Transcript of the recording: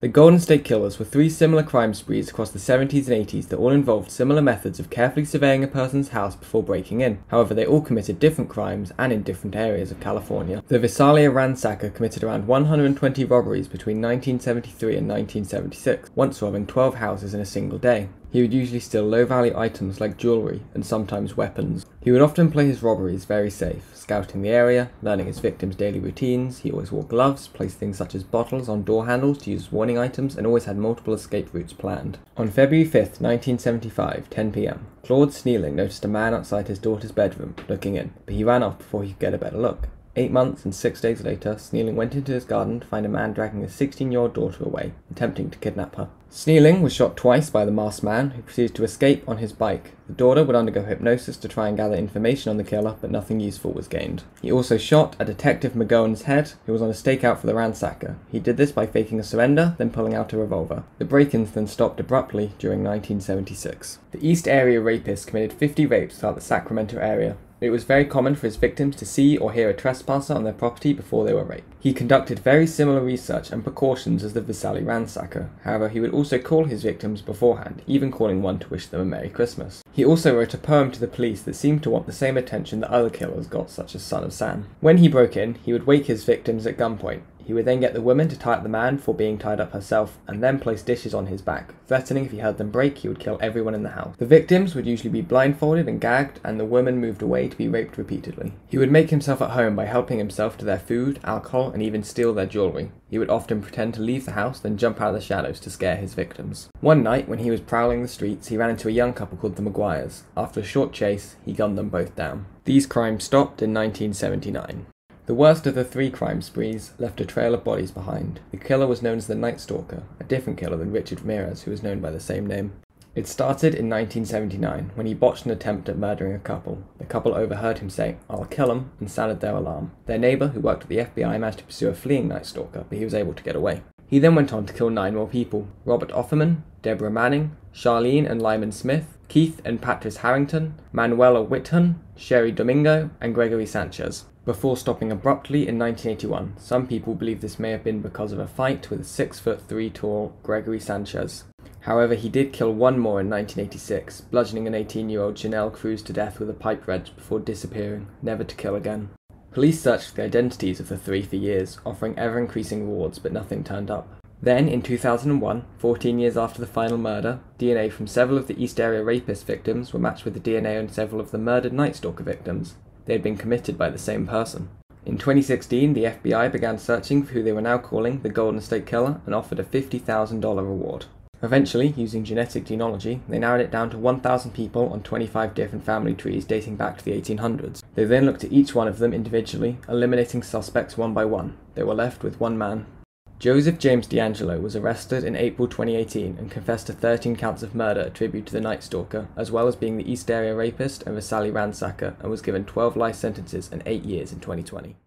The Golden State Killers were three similar crime sprees across the 70s and 80s that all involved similar methods of carefully surveying a person's house before breaking in. However, they all committed different crimes and in different areas of California. The Visalia Ransacker committed around 120 robberies between 1973 and 1976, once robbing 12 houses in a single day. He would usually steal low-value items like jewellery and sometimes weapons. He would often play his robberies very safe, scouting the area, learning his victims' daily routines. He always wore gloves, placed things such as bottles on door handles to use as warning items, and always had multiple escape routes planned. On February 5th, 1975, 10 p.m, Claude Sneeling noticed a man outside his daughter's bedroom, looking in, but he ran off before he could get a better look. 8 months and 6 days later, Sneeling went into his garden to find a man dragging his 16-year-old daughter away, attempting to kidnap her. Sneeling was shot twice by the masked man, who proceeded to escape on his bike. The daughter would undergo hypnosis to try and gather information on the killer, but nothing useful was gained. He also shot at Detective McGowan's head, who was on a stakeout for the ransacker. He did this by faking a surrender, then pulling out a revolver. The break-ins then stopped abruptly during 1976. The East Area Rapist committed 50 rapes throughout the Sacramento area. It was very common for his victims to see or hear a trespasser on their property before they were raped. He conducted very similar research and precautions as the Visalia Ransacker. However, he would also call his victims beforehand, even calling one to wish them a Merry Christmas. He also wrote a poem to the police that seemed to want the same attention that other killers got, such as Son of Sam. When he broke in, he would wake his victims at gunpoint. He would then get the woman to tie up the man for being tied up herself, and then place dishes on his back, threatening if he heard them break he would kill everyone in the house. The victims would usually be blindfolded and gagged, and the woman moved away to be raped repeatedly. He would make himself at home by helping himself to their food, alcohol, and even steal their jewellery. He would often pretend to leave the house, then jump out of the shadows to scare his victims. One night, when he was prowling the streets, he ran into a young couple called the Maguires. After a short chase, he gunned them both down. These crimes stopped in 1979. The worst of the three crime sprees left a trail of bodies behind. The killer was known as the Night Stalker, a different killer than Richard Ramirez, who was known by the same name. It started in 1979, when he botched an attempt at murdering a couple. The couple overheard him saying, "I'll kill him," and sounded their alarm. Their neighbour, who worked at the FBI, managed to pursue a fleeing Night Stalker, but he was able to get away. He then went on to kill 9 more people: Robert Offerman, Deborah Manning, Charlene and Lyman Smith, Keith and Patrice Harrington, Manuela Whitton, Sherry Domingo, and Gregory Sanchez, before stopping abruptly in 1981. Some people believe this may have been because of a fight with a 6'3" tall Gregory Sanchez. However, he did kill one more in 1986, bludgeoning an 18-year-old Janelle Cruz to death with a pipe wrench before disappearing, never to kill again. Police searched for the identities of the three for years, offering ever-increasing rewards, but nothing turned up. Then, in 2001, 14 years after the final murder, DNA from several of the East Area Rapist victims were matched with the DNA on several of the murdered Night Stalker victims. They had been committed by the same person. In 2016, the FBI began searching for who they were now calling the Golden State Killer and offered a $50,000 reward. Eventually, using genetic genealogy, they narrowed it down to 1,000 people on 25 different family trees dating back to the 1800s. They then looked at each one of them individually, eliminating suspects one by one. They were left with one man. Joseph James DeAngelo was arrested in April 2018 and confessed to 13 counts of murder attributed to the Night Stalker, as well as being the East Area Rapist and Visalia Ransacker, and was given 12 life sentences and 8 years in 2020.